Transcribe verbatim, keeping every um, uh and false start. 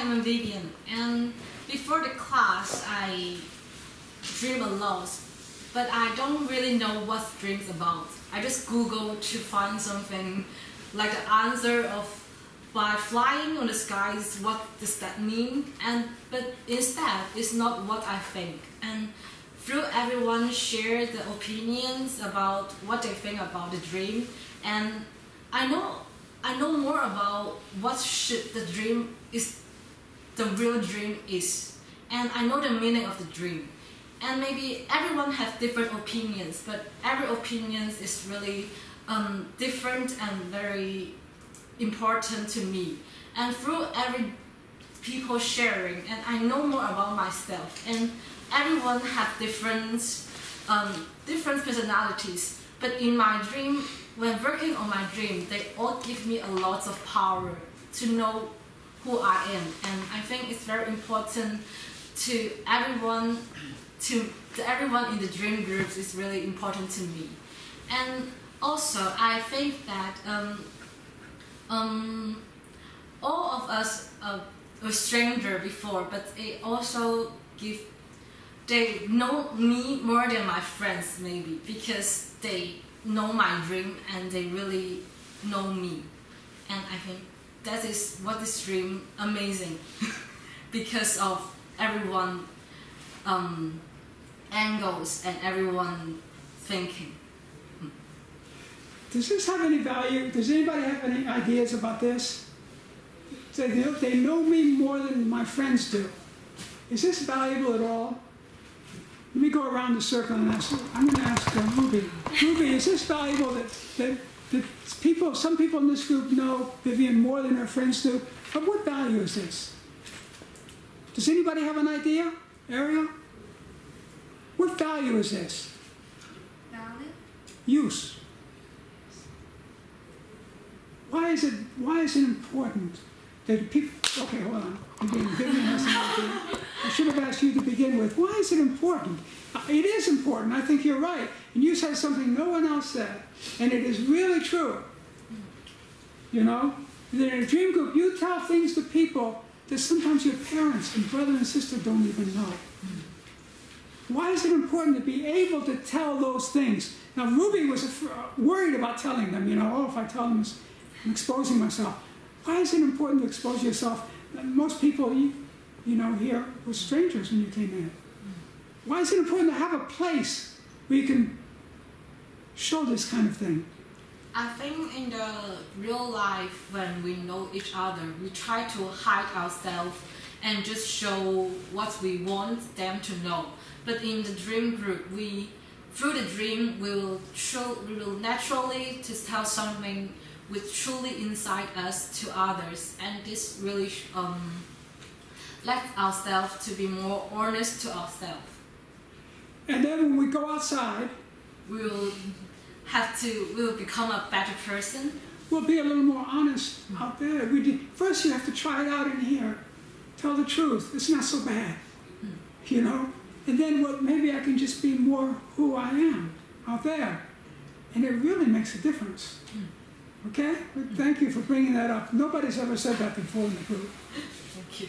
Hi, I'm Vivian, and before the class I dream a lot, but I don't really know what dreams about. I just Google to find something like the answer of by flying on the skies, what does that mean? And but instead it's not what I think. And through everyone share the opinions about what they think about the dream, and I know I know more about what should the dream is the real dream is, and I know the meaning of the dream. And maybe everyone has different opinions, but every opinion is really um, different and very important to me. And through every people sharing, and I know more about myself. And everyone has different um, different personalities, but in my dream, when working on my dream, they all give me a lot of power to know who I am. And I think it's very important to everyone, to, to everyone in the dream groups is really important to me. And also, I think that um, um, all of us uh, were strangers before, but it also give they know me more than my friends maybe, because they know my dream and they really know me. And I think that is what this dream amazing because of everyone um, angles and everyone thinking. Hmm. Does this have any value? Does anybody have any ideas about this? They know, they know me more than my friends do. Is this valuable at all? Let me go around the circle and ask, I'm going to ask uh, Ruby. Ruby, is this valuable that, that, that people, some people in this group know Vivian more than her friends do? But what value is this? Does anybody have an idea? Ariel? What value is this? Value? Use. Why is it, why is it important that people, okay, hold on. Again, Vivian has an idea. I should have asked you to begin with. Why is it important? It is important. I think you're right. And you said something no one else said. And it is really true. You know? In a dream group, you tell things to people that sometimes your parents and brother and sister don't even know. Why is it important to be able to tell those things? Now, Ruby was worried about telling them. You know, oh, if I tell them, I'm exposing myself. Why is it important to expose yourself? Most people, you, you know, here were strangers when you came in. Why is it important to have a place where you can show this kind of thing? I think in the real life, when we know each other, we try to hide ourselves and just show what we want them to know. But in the dream group, we, through the dream, we will, show, we will naturally just tell something with truly inside us to others, and this really um, lets ourselves to be more honest to ourselves. And then when we go outside, we will have to, we will become a better person. We'll be a little more honest out there. We do, first you have to try it out in here. Tell the truth, it's not so bad, you know? And then what, maybe I can just be more who I am out there. And it really makes a difference. Okay? Well, thank you for bringing that up. Nobody's ever said that before in the group. Thank you.